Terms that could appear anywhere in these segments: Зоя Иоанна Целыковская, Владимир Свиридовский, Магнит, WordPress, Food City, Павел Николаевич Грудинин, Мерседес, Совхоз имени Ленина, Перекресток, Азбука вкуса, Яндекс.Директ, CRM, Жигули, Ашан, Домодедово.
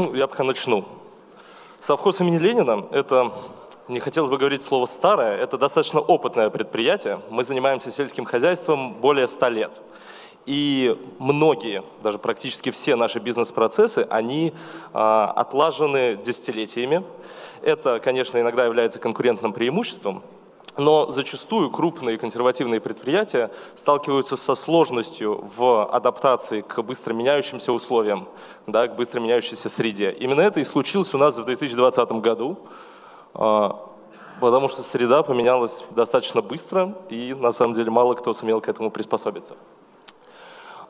Ну, я пока начну. Совхоз имени Ленина – это, не хотелось бы говорить слово «старое», это достаточно опытное предприятие. Мы занимаемся сельским хозяйством более 100 лет. И многие, даже практически все наши бизнес-процессы, они отлажены десятилетиями. Это, конечно, иногда является конкурентным преимуществом, но зачастую крупные консервативные предприятия сталкиваются со сложностью в адаптации к быстро меняющимся условиям, да, к быстро меняющейся среде. Именно это и случилось у нас в 2020 году, потому что среда поменялась достаточно быстро, и на самом деле мало кто сумел к этому приспособиться.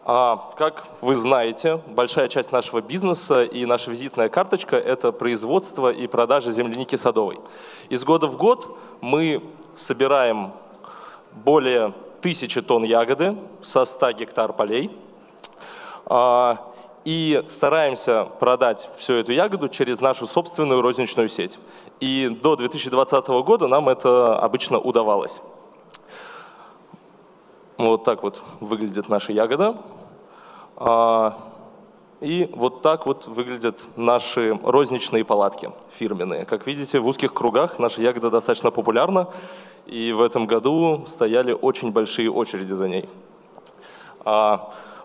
Как вы знаете, большая часть нашего бизнеса и наша визитная карточка – это производство и продажа земляники садовой. Из года в год мы собираем более 1000 тонн ягоды со 100 гектар полей и стараемся продать всю эту ягоду через нашу собственную розничную сеть. И до 2020 года нам это обычно удавалось. Вот так вот выглядит наша ягода. И вот так вот выглядят наши розничные палатки фирменные. Как видите, в узких кругах наша ягода достаточно популярна, и в этом году стояли очень большие очереди за ней.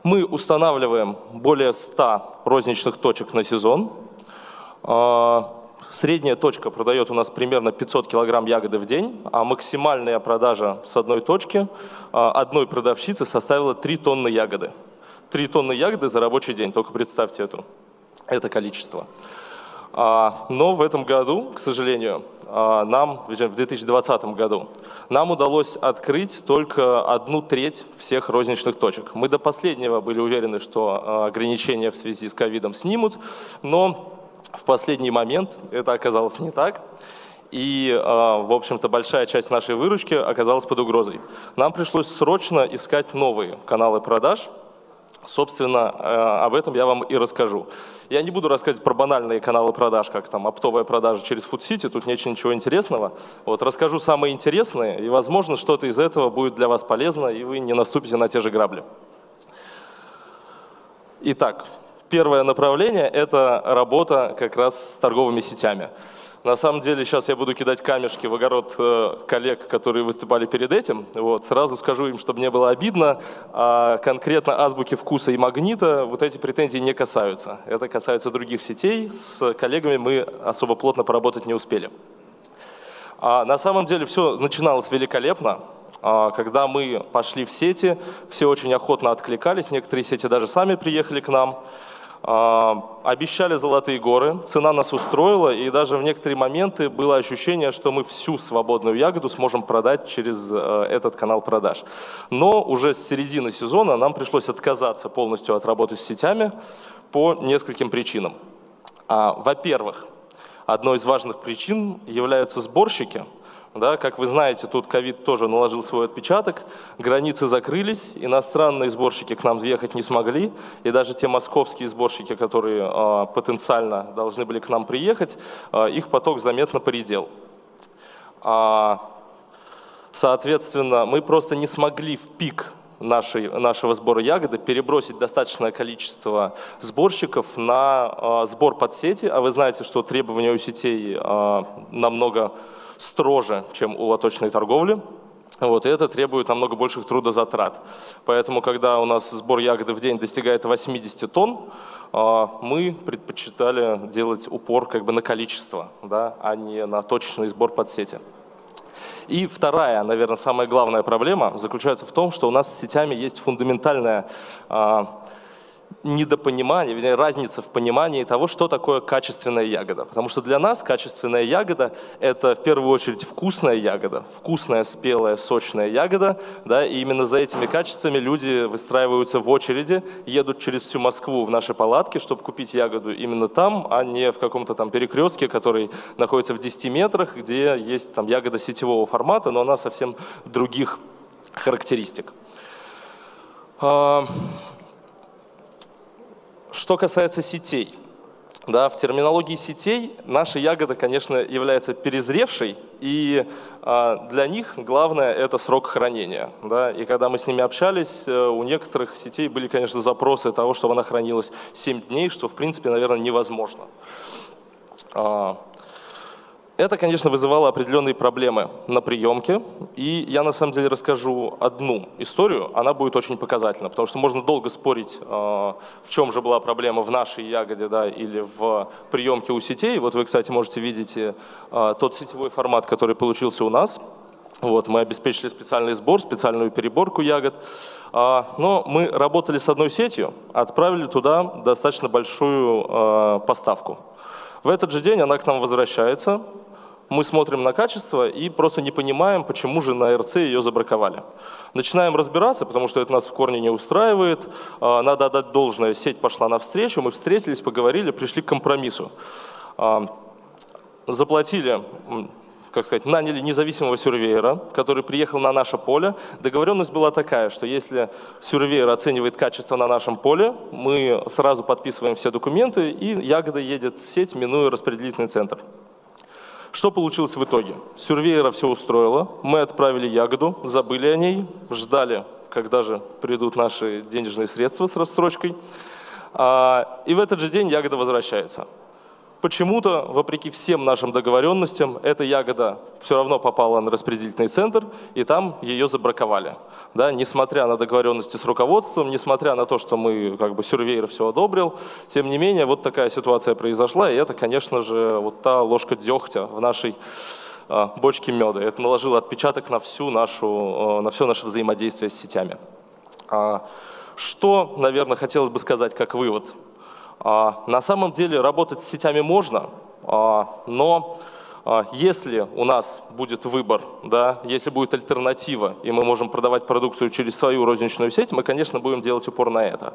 Мы устанавливаем более 100 розничных точек на сезон. Средняя точка продает у нас примерно 500 килограмм ягоды в день, а максимальная продажа с одной точки, одной продавщицы составила 3 тонны ягоды. 3 тонны ягоды за рабочий день, только представьте это количество. Но в этом году, к сожалению, в 2020 году, нам удалось открыть только 1/3 всех розничных точек. Мы до последнего были уверены, что ограничения в связи с ковидом снимут, но в последний момент это оказалось не так. И, в общем-то, большая часть нашей выручки оказалась под угрозой. Нам пришлось срочно искать новые каналы продаж. Собственно, об этом я вам и расскажу. Я не буду рассказывать про банальные каналы продаж, как там оптовая продажа через Food City, тут нет ничего интересного. Вот, расскажу самые интересные, и, возможно, что-то из этого будет для вас полезно, и вы не наступите на те же грабли. Итак, первое направление – это работа как раз с торговыми сетями. На самом деле сейчас я буду кидать камешки в огород коллег, которые выступали перед этим. Вот. Сразу скажу им, чтобы не было обидно, конкретно Азбуки вкуса и Магнита вот эти претензии не касаются. Это касается других сетей, с коллегами мы особо плотно поработать не успели. На самом деле все начиналось великолепно. Когда мы пошли в сети, все очень охотно откликались, некоторые сети даже сами приехали к нам. Обещали золотые горы, цена нас устроила, и даже в некоторые моменты было ощущение, что мы всю свободную ягоду сможем продать через этот канал продаж. Но уже с середины сезона нам пришлось отказаться полностью от работы с сетями по нескольким причинам. Во-первых, одной из важных причин являются сборщики. Да, как вы знаете, тут ковид тоже наложил свой отпечаток, границы закрылись, иностранные сборщики к нам въехать не смогли, и даже те московские сборщики, которые потенциально должны были к нам приехать, их поток заметно поредел. Соответственно, мы просто не смогли в пик нашего сбора ягоды перебросить достаточное количество сборщиков на сбор под сети, а вы знаете, что требования у сетей намного строже, чем у лоточной торговли. Вот, и это требует намного больших трудозатрат. Поэтому, когда у нас сбор ягоды в день достигает 80 тонн, мы предпочитали делать упор как бы на количество, да, а не на точечный сбор под сети. И вторая, наверное, самая главная проблема заключается в том, что у нас с сетями есть фундаментальная недопонимание, вернее, разница в понимании того, что такое качественная ягода. Потому что для нас качественная ягода – это в первую очередь вкусная ягода, вкусная, спелая, сочная ягода. Да, и именно за этими качествами люди выстраиваются в очереди, едут через всю Москву в наши палатки, чтобы купить ягоду именно там, а не в каком-то там перекрестке, который находится в 10 метрах, где есть там ягода сетевого формата, но она совсем других характеристик. Что касается сетей, Да, в терминологии сетей наша ягода, конечно, является перезревшей, и для них главное – это срок хранения. Да? И когда мы с ними общались, у некоторых сетей были, конечно, запросы того, чтобы она хранилась 7 дней, что, в принципе, наверное, невозможно. Это, конечно, вызывало определенные проблемы на приемке, и я на самом деле расскажу одну историю, она будет очень показательна, потому что можно долго спорить, в чем же была проблема в нашей ягоде, да, или в приемке у сетей. Вот вы, кстати, можете видеть тот сетевой формат, который получился у нас. Вот, мы обеспечили специальный сбор, специальную переборку ягод, но мы работали с одной сетью, отправили туда достаточно большую поставку. В этот же день она к нам возвращается, мы смотрим на качество и просто не понимаем, почему же на РЦ ее забраковали. Начинаем разбираться, потому что это нас в корне не устраивает, надо отдать должное, сеть пошла навстречу, мы встретились, поговорили, пришли к компромиссу. Заплатили, как сказать, наняли независимого сюрвейера, который приехал на наше поле. Договоренность была такая, что если сюрвейер оценивает качество на нашем поле, мы сразу подписываем все документы, и ягода едет в сеть, минуя распределительный центр. Что получилось в итоге? Сюрвейера все устроило, мы отправили ягоду, забыли о ней, ждали, когда же придут наши денежные средства с рассрочкой, и в этот же день ягода возвращается. Почему-то, вопреки всем нашим договоренностям, эта ягода все равно попала на распределительный центр, и там ее забраковали. Да, несмотря на договоренности с руководством, несмотря на то, что мы, как бы, сюрвейер все одобрил, тем не менее, вот такая ситуация произошла, и это, конечно же, вот та ложка дегтя в нашей бочке меда. Это наложило отпечаток на все наше взаимодействие с сетями. Что, наверное, хотелось бы сказать как вывод? На самом деле работать с сетями можно, но если у нас будет выбор, да, если будет альтернатива, и мы можем продавать продукцию через свою розничную сеть, мы, конечно, будем делать упор на это.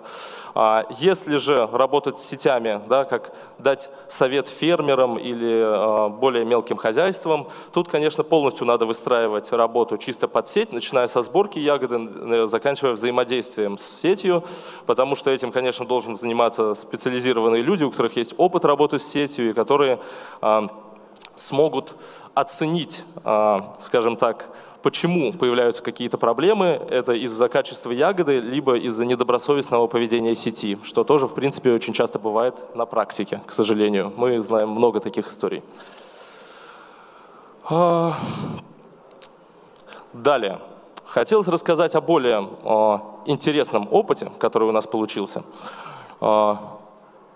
Если же работать с сетями, да, как дать совет фермерам или более мелким хозяйствам, тут, конечно, полностью надо выстраивать работу чисто под сеть, начиная со сборки ягоды, заканчивая взаимодействием с сетью, потому что этим, конечно, должны заниматься специализированные люди, у которых есть опыт работы с сетью и которые смогут оценить, скажем так, почему появляются какие-то проблемы. Это из-за качества ягоды, либо из-за недобросовестного поведения сети, что тоже, в принципе, очень часто бывает на практике, к сожалению. Мы знаем много таких историй. Далее. Хотелось рассказать о более интересном опыте, который у нас получился.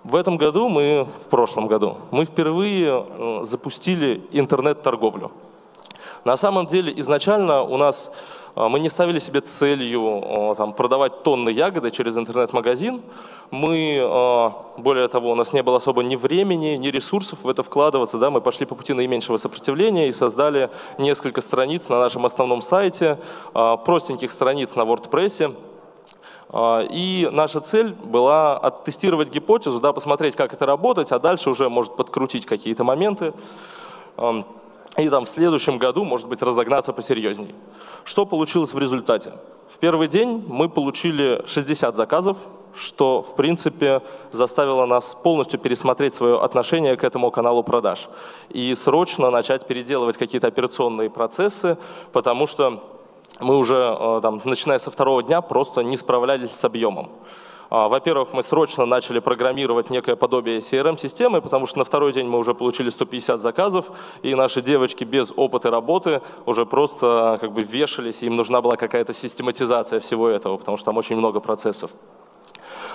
В прошлом году мы впервые запустили интернет-торговлю. На самом деле изначально мы не ставили себе целью там продавать тонны ягоды через интернет-магазин. Более того, у нас не было особо ни времени, ни ресурсов в это вкладываться. Да? Мы пошли по пути наименьшего сопротивления и создали несколько страниц на нашем основном сайте, простеньких страниц на WordPress. И наша цель была оттестировать гипотезу, да, посмотреть, как это работает, а дальше уже, может, подкрутить какие-то моменты. И там в следующем году, может быть, разогнаться посерьезней. Что получилось в результате? В первый день мы получили 60 заказов, что, в принципе, заставило нас полностью пересмотреть свое отношение к этому каналу продаж и срочно начать переделывать какие-то операционные процессы, потому что мы уже, там, начиная со второго дня, просто не справлялись с объемом. Во-первых, мы срочно начали программировать некое подобие CRM-системы, потому что на второй день мы уже получили 150 заказов, и наши девочки без опыта работы уже просто, как бы, вешались, им нужна была какая-то систематизация всего этого, потому что там очень много процессов.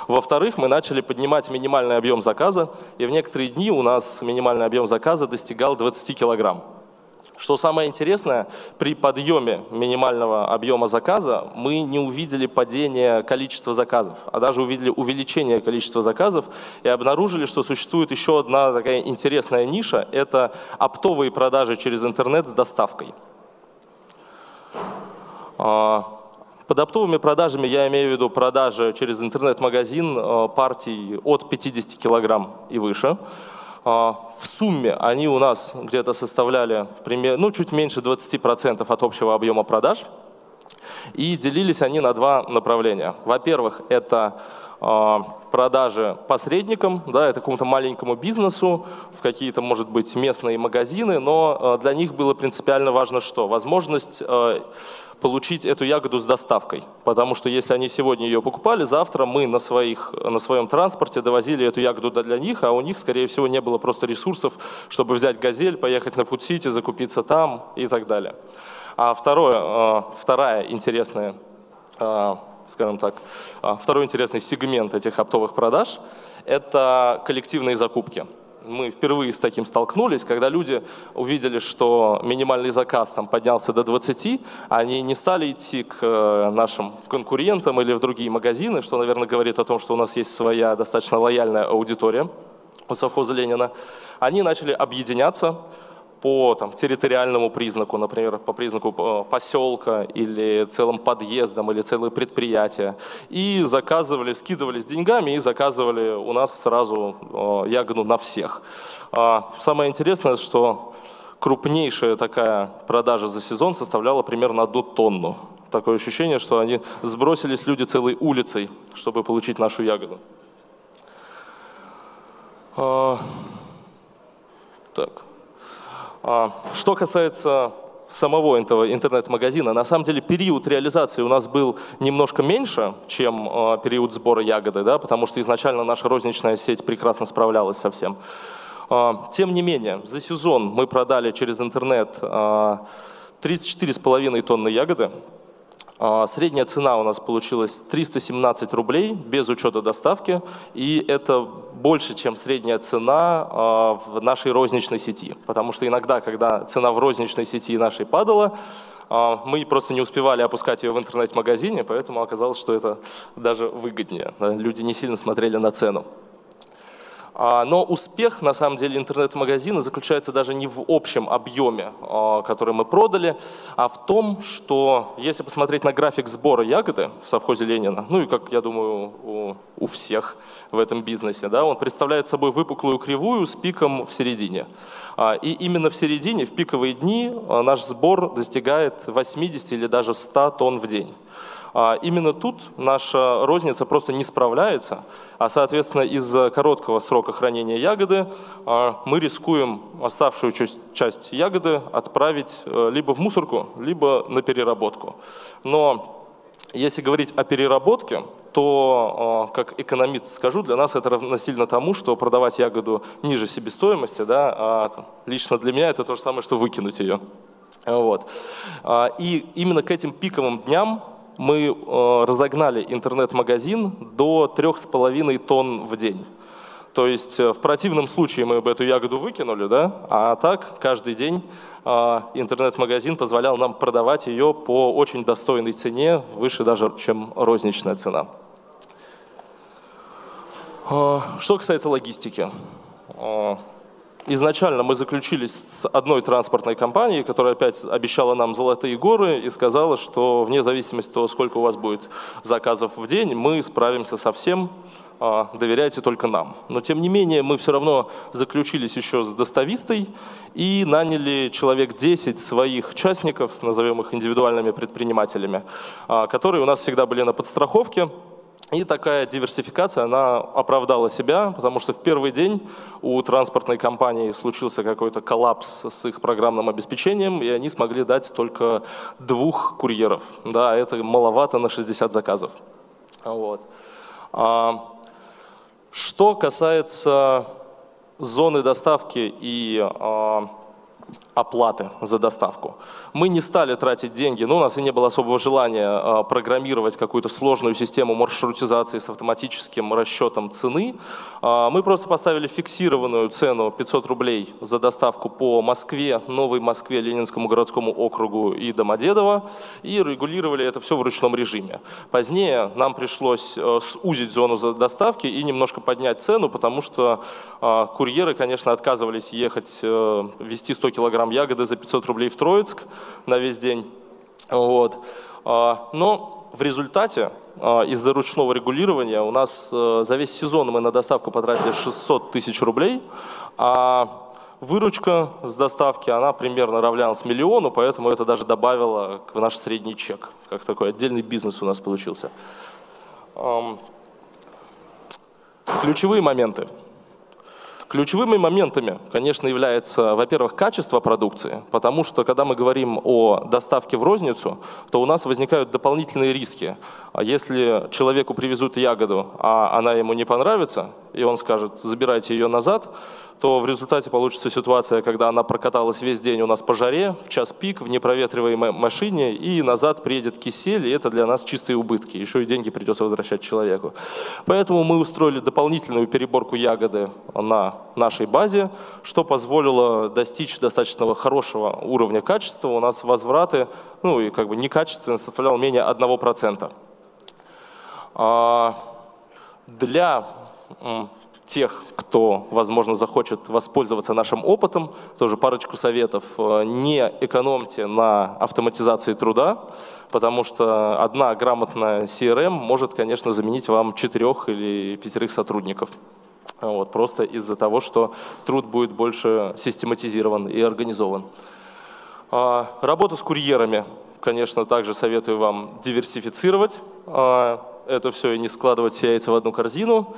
Во-вторых, мы начали поднимать минимальный объем заказа, и в некоторые дни у нас минимальный объем заказа достигал 20 килограмм. Что самое интересное, при подъеме минимального объема заказа мы не увидели падения количества заказов, а даже увидели увеличение количества заказов и обнаружили, что существует еще одна такая интересная ниша – это оптовые продажи через интернет с доставкой. Под оптовыми продажами я имею в виду продажи через интернет-магазин партий от 50 килограмм и выше. В сумме они у нас где-то составляли чуть меньше 20% от общего объема продаж. И делились они на два направления. Во-первых, это продажи посредникам, да, это какому-то маленькому бизнесу, в какие-то, может быть, местные магазины, но для них было принципиально важно что? Возможность получить эту ягоду с доставкой, потому что если они сегодня ее покупали, завтра мы на своем транспорте довозили эту ягоду для них, а у них, скорее всего, не было просто ресурсов, чтобы взять «Газель», поехать на Food City, закупиться там и так далее. А вторая интересная, скажем так, второй интересный сегмент этих оптовых продаж – это коллективные закупки. Мы впервые с таким столкнулись, когда люди увидели, что минимальный заказ там поднялся до 20, они не стали идти к нашим конкурентам или в другие магазины, что, наверное, говорит о том, что у нас есть своя достаточно лояльная аудитория у совхоза Ленина. Они начали объединяться по там, территориальному признаку, например, по признаку поселка или целым подъездом, или целые предприятия, и заказывали, скидывались деньгами и заказывали у нас сразу ягоду на всех. Самое интересное, что крупнейшая такая продажа за сезон составляла примерно 1 тонну. Такое ощущение, что они сбросились люди целой улицей, чтобы получить нашу ягоду. Так. Что касается самого этого интернет-магазина, на самом деле период реализации у нас был немножко меньше, чем период сбора ягоды, да, потому что изначально наша розничная сеть прекрасно справлялась со всем. Тем не менее, за сезон мы продали через интернет 34,5 тонны ягоды. Средняя цена у нас получилась 317 рублей без учета доставки, и это больше, чем средняя цена в нашей розничной сети, потому что иногда, когда цена в розничной сети нашей падала, мы просто не успевали опускать ее в интернет-магазине, поэтому оказалось, что это даже выгоднее. Люди не сильно смотрели на цену. Но успех, на самом деле, интернет-магазина заключается даже не в общем объеме, который мы продали, а в том, что если посмотреть на график сбора ягоды в совхозе Ленина, ну и как, я думаю, у всех в этом бизнесе, да, он представляет собой выпуклую кривую с пиком в середине. И именно в середине, в пиковые дни, наш сбор достигает 80 или даже 100 тонн в день. Именно тут наша розница просто не справляется, а, соответственно, из-за короткого срока хранения ягоды мы рискуем оставшую часть ягоды отправить либо в мусорку, либо на переработку. Но если говорить о переработке, то, как экономист скажу, для нас это равносильно тому, что продавать ягоду ниже себестоимости, да, лично для меня это то же самое, что выкинуть ее. Вот. И именно к этим пиковым дням мы разогнали интернет-магазин до 3,5 тонн в день. То есть в противном случае мы бы эту ягоду выкинули, да? А так каждый день интернет-магазин позволял нам продавать ее по очень достойной цене, выше даже, чем розничная цена. Что касается логистики. Изначально мы заключились с одной транспортной компанией, которая опять обещала нам золотые горы и сказала, что вне зависимости от того, сколько у вас будет заказов в день, мы справимся со всем, доверяйте только нам. Но тем не менее мы все равно заключились еще с доставистой и наняли человек 10 своих частников, назовем их индивидуальными предпринимателями, которые у нас всегда были на подстраховке. И такая диверсификация, она оправдала себя, потому что в первый день у транспортной компании случился какой-то коллапс с их программным обеспечением, и они смогли дать только 2 курьеров. Да, это маловато на 60 заказов. Вот. Что касается зоны доставки и оплаты за доставку. Мы не стали тратить деньги, но у нас и не было особого желания программировать какую-то сложную систему маршрутизации с автоматическим расчетом цены. Мы просто поставили фиксированную цену 500 рублей за доставку по Москве, Новой Москве, Ленинскому городскому округу и Домодедово и регулировали это все в ручном режиме. Позднее нам пришлось сузить зону доставки и немножко поднять цену, потому что курьеры, конечно, отказывались ехать, вести 100 килограмм ягоды за 500 рублей в Троицк на весь день. Вот. Но в результате из-за ручного регулирования у нас за весь сезон мы на доставку потратили 600 тысяч рублей, а выручка с доставки она примерно равнялась 1 000 000, поэтому это даже добавило в наш средний чек, как такой отдельный бизнес у нас получился. Ключевые моменты. Ключевыми моментами, конечно, является, во-первых, качество продукции, потому что, когда мы говорим о доставке в розницу, то у нас возникают дополнительные риски. Если человеку привезут ягоду, а она ему не понравится, и он скажет, забирайте ее назад, то в результате получится ситуация, когда она прокаталась весь день у нас по жаре, в час пик, в непроветриваемой машине, и назад приедет кисель, и это для нас чистые убытки. Еще и деньги придется возвращать человеку. Поэтому мы устроили дополнительную переборку ягоды на нашей базе, что позволило достичь достаточно хорошего уровня качества. У нас возвраты, ну и как бы некачественность составляла менее 1%. Для тех, кто, возможно, захочет воспользоваться нашим опытом, тоже парочку советов. Не экономьте на автоматизации труда, потому что одна грамотная CRM может, конечно, заменить вам 4 или 5 сотрудников. Вот, просто из-за того, что труд будет больше систематизирован и организован. Работа с курьерами, конечно, также советую вам диверсифицировать. Это все и не складывать все яйца в одну корзину.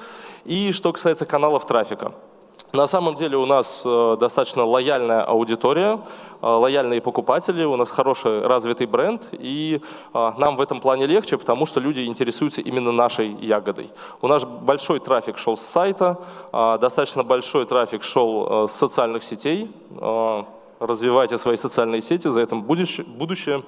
И что касается каналов трафика. На самом деле у нас достаточно лояльная аудитория, лояльные покупатели, у нас хороший развитый бренд, и нам в этом плане легче, потому что люди интересуются именно нашей ягодой. У нас большой трафик шел с сайта, достаточно большой трафик шел с социальных сетей. Развивайте свои социальные сети, за это будущее.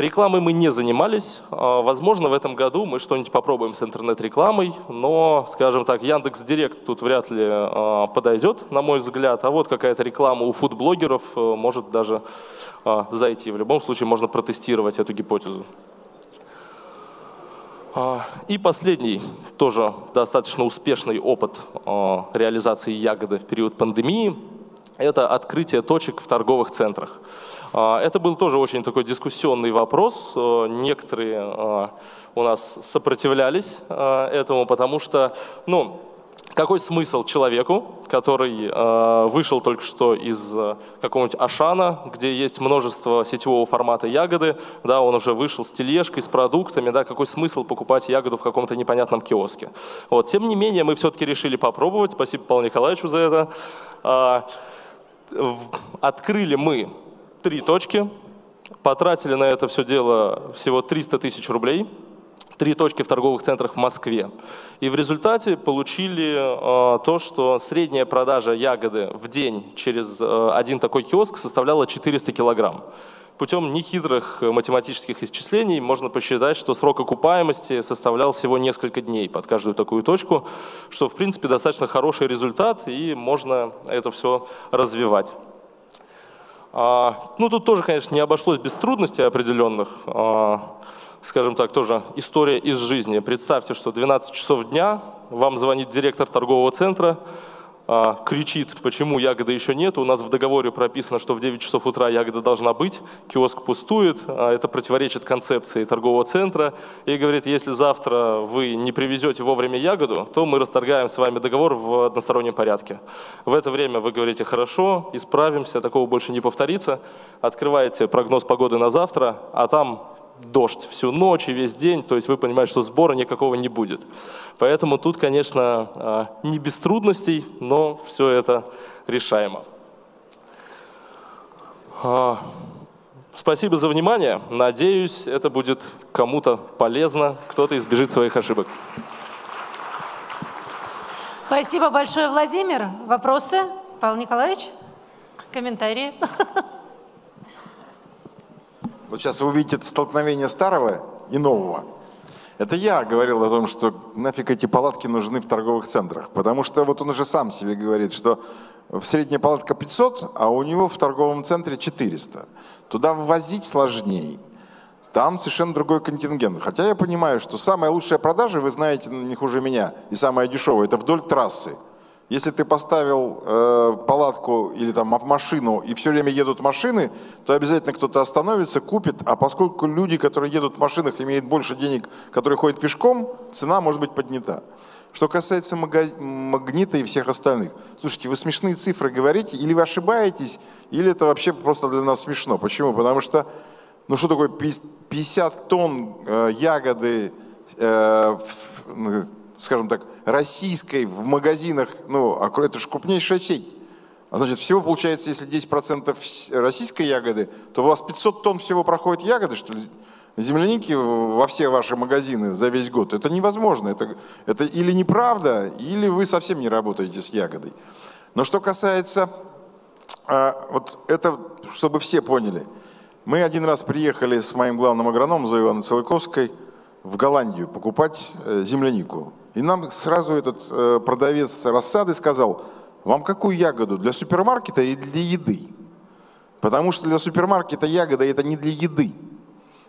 Рекламой мы не занимались. Возможно, в этом году мы что-нибудь попробуем с интернет-рекламой, но, скажем так, Яндекс.Директ тут вряд ли подойдет, на мой взгляд. А вот какая-то реклама у фуд-блогеров может даже зайти. В любом случае можно протестировать эту гипотезу. И последний, тоже достаточно успешный опыт реализации ягоды в период пандемии. Это открытие точек в торговых центрах. Это был тоже очень такой дискуссионный вопрос. Некоторые у нас сопротивлялись этому, потому что, ну, какой смысл человеку, который вышел только что из какого-нибудь Ашана, где есть множество сетевого формата ягоды, да, он уже вышел с тележкой, с продуктами, да, какой смысл покупать ягоду в каком-то непонятном киоске. Вот. Тем не менее, мы все-таки решили попробовать, спасибо Павлу Николаевичу за это. Открыли мы 3 точки, потратили на это все дело всего 300 000 рублей, 3 точки в торговых центрах в Москве. И в результате получили то, что средняя продажа ягоды в день через один такой киоск составляла 400 килограмм. Путем нехитрых математических исчислений можно посчитать, что срок окупаемости составлял всего несколько дней под каждую такую точку, что, в принципе, достаточно хороший результат, и можно это все развивать. Ну, тут тоже, конечно, не обошлось без трудностей определенных. Скажем так, тоже история из жизни. Представьте, что 12 часов дня вам звонит директор торгового центра, кричит, почему ягоды еще нет. У нас в договоре прописано, что в 9 часов утра ягода должна быть, киоск пустует, это противоречит концепции торгового центра. И говорит, если завтра вы не привезете вовремя ягоду, то мы расторгаем с вами договор в одностороннем порядке. В это время вы говорите, хорошо, исправимся, такого больше не повторится. Открываете прогноз погоды на завтра, а там дождь всю ночь и весь день, то есть вы понимаете, что сбора никакого не будет. Поэтому тут, конечно, не без трудностей, но все это решаемо. Спасибо за внимание. Надеюсь, это будет кому-то полезно, кто-то избежит своих ошибок. Спасибо большое, Владимир. Вопросы? Павел Николаевич? Комментарии? Вот сейчас вы увидите столкновение старого и нового. Это я говорил о том, что нафиг эти палатки нужны в торговых центрах. Потому что вот он уже сам себе говорит, что средняя палатка 500, а у него в торговом центре 400. Туда ввозить сложнее. Там совершенно другой контингент. Хотя я понимаю, что самая лучшая продажа, вы знаете, не хуже меня, и самая дешевая, это вдоль трассы. Если ты поставил палатку или там машину, и все время едут машины, то обязательно кто-то остановится, купит. А поскольку люди, которые едут в машинах, имеют больше денег, которые ходят пешком, цена может быть поднята. Что касается Магнита и всех остальных. Слушайте, вы смешные цифры говорите, или вы ошибаетесь, или это вообще просто для нас смешно. Почему? Потому что, ну что такое 50 тонн ягоды скажем так, российской в магазинах, ну, это же крупнейшая сеть. А значит, всего получается, если 10% российской ягоды, то у вас 500 тонн всего проходит ягоды, что ли? Земляники во все ваши магазины за весь год. Это невозможно. Это или неправда, или вы совсем не работаете с ягодой. Но что касается, вот это, чтобы все поняли, мы один раз приехали с моим главным агрономом Зоей Иоанной Целыковской в Голландию покупать землянику. И нам сразу этот продавец рассады сказал: вам какую ягоду, для супермаркета и для еды? Потому что для супермаркета ягода — это не для еды.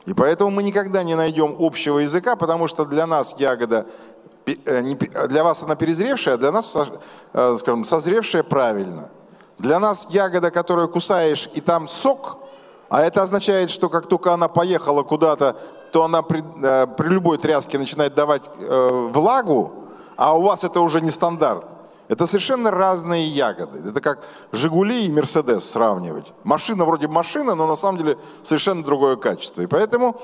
И поэтому мы никогда не найдем общего языка, потому что для нас ягода, для вас она перезревшая, а для нас, скажем, созревшая правильно. Для нас ягода, которую кусаешь, и там сок, а это означает, что как только она поехала куда-то, то она при любой тряске начинает давать влагу, а у вас это уже не стандарт. Это совершенно разные ягоды. Это как «Жигули» и «Мерседес» сравнивать. Машина вроде машина, но на самом деле совершенно другое качество. И поэтому,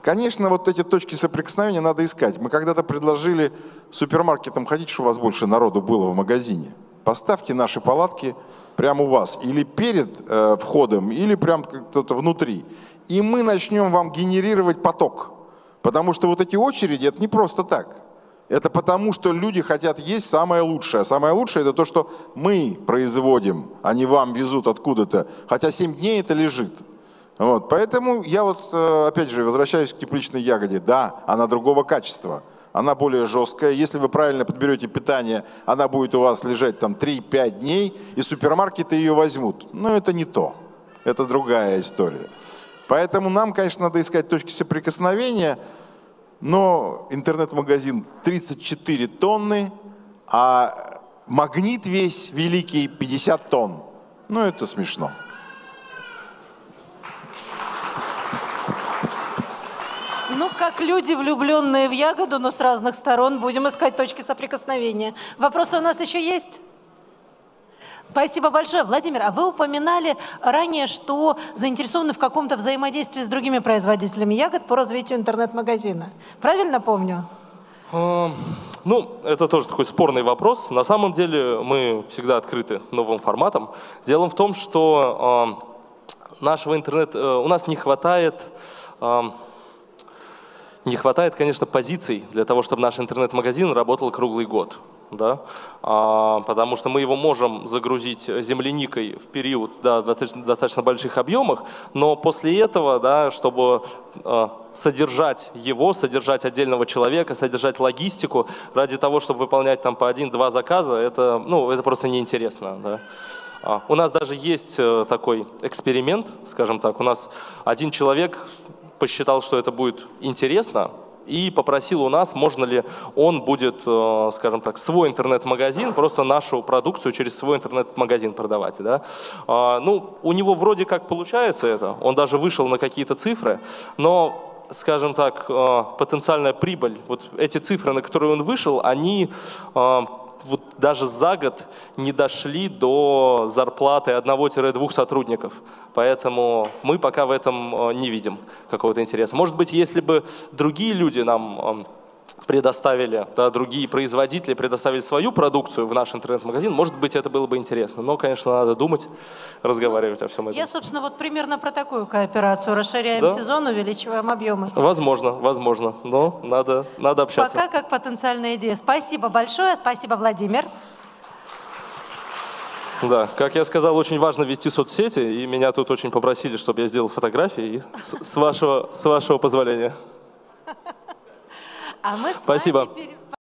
конечно, вот эти точки соприкосновения надо искать. Мы когда-то предложили супермаркетам: хотите, чтобы у вас больше народу было в магазине? Поставьте наши палатки прямо у вас. Или перед входом, или прямо кто-то внутри. И мы начнем вам генерировать поток. Потому что вот эти очереди – это не просто так. Это потому, что люди хотят есть самое лучшее. Самое лучшее – это то, что мы производим, а не вам везут откуда-то. Хотя 7 дней это лежит. Вот. Поэтому я вот, опять же, возвращаюсь к тепличной ягоде. Да, она другого качества. Она более жесткая. Если вы правильно подберете питание, она будет у вас лежать там 3-5 дней, и супермаркеты ее возьмут. Но это не то. Это другая история. Поэтому нам, конечно, надо искать точки соприкосновения. Но интернет-магазин 34 тонны, а магнит весь великий 50 тонн. Ну, это смешно. Ну, как люди, влюбленные в ягоду, но с разных сторон, будем искать точки соприкосновения. Вопросы у нас еще есть? Спасибо большое. Владимир, а вы упоминали ранее, что заинтересованы в каком-то взаимодействии с другими производителями ягод по развитию интернет-магазина. Правильно помню? Ну, это тоже такой спорный вопрос. На самом деле мы всегда открыты новым форматам. Дело в том, что нашего интернета у нас не хватает, конечно, позиций для того, чтобы наш интернет-магазин работал круглый год. Да? Потому что мы его можем загрузить земляникой в период, да, достаточно больших объемах, но после этого, да, чтобы содержать его, содержать отдельного человека, содержать логистику ради того, чтобы выполнять там по 1-2 заказа, это просто неинтересно. Да? У нас даже есть такой эксперимент, скажем так. У нас один человек посчитал, что это будет интересно, и попросил у нас, можно ли он будет, скажем так, свой интернет-магазин, просто нашу продукцию через свой интернет-магазин продавать. Да? Ну, у него вроде как получается это, он даже вышел на какие-то цифры, но, скажем так, потенциальная прибыль, вот эти цифры, на которые он вышел, они вот даже за год не дошли до зарплаты 1-2 сотрудников. Поэтому мы пока в этом не видим какого-то интереса. Может быть, если бы другие люди нам предоставили, да, другие производители предоставили свою продукцию в наш интернет-магазин, может быть, это было бы интересно. Но, конечно, надо думать, разговаривать о всем этом. Я, собственно, вот примерно про такую кооперацию. Расширяем, да, сезон, увеличиваем объемы. Возможно, возможно. Но надо общаться. Пока как потенциальная идея. Спасибо большое. Спасибо, Владимир. Да, как я сказал, очень важно вести соцсети. И меня тут очень попросили, чтобы я сделал фотографии. С вашего позволения. А мы с вами... Спасибо.